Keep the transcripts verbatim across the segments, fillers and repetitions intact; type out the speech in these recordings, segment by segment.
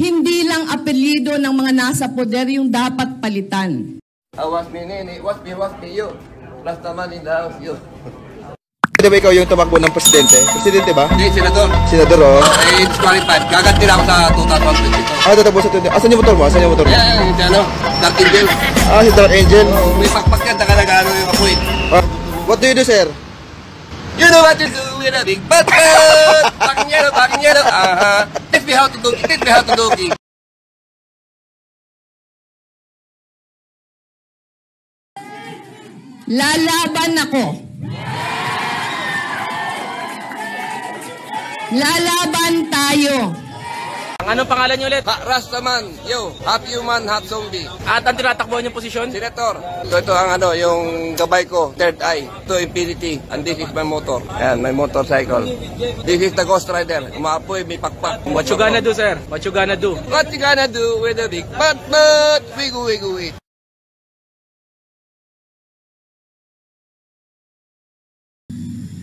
Hindi lang apelyido ng mga nasa poder yung dapat palitan. I was me, nene. Was me, was me, you. Rastaman in the house, you. By the way, ikaw yung tumakbo ng presidente. Presidente ba? Hindi, senador. Senador, oh. Eh, it's qualified. Gagantin ako sa two thousand twenty-two. Ah, tatapos sa twenty. Asan yung motor mo? Asan yung motor mo? Yeah, yung ano, Dark Angel. Ah, si Dark Angel. May pakpak yan, taka nag-ano yung kapuin. What do you do, sir? You know what to do with a big butt. Baking yellow, baking yellow. Aha. Teach me how to do it. Teach me how to do it. Lalaban ako. Lalaban tayo. Anong pangalan niyo ulit? Rastaman, yo, half human, half zombie. At ang tinatakbuhan yung posisyon? Senator. So ito ang ano, yung gabay ko, third eye, to infinity, and this is my motor. Ayan, my motorcycle. This is the Ghost Rider. Umaapoy, may pakpak. What you gonna do, sir? What you gonna do? What you gonna do with the big butt, but wiggle, wiggle, wiggle.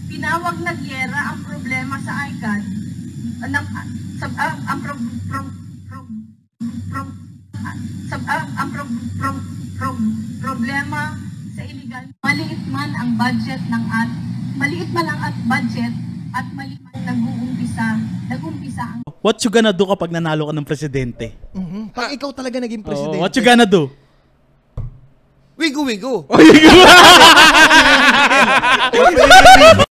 Pinawag na gyera ang problema sa ICANN. Anong sab ang pro pro pro pro sab ang pro pro pro problema sa illegal. Maliit man ang budget ng at maliit man ang at budget at maliit man nag-uumpisa nag-uumpisa ang what you gonna do kapag nanalo ka ng presidente? Mhm. Pag ikaw talaga naging presidente. Oh, what you gonna do? Wigo wigo. Oh, wigo.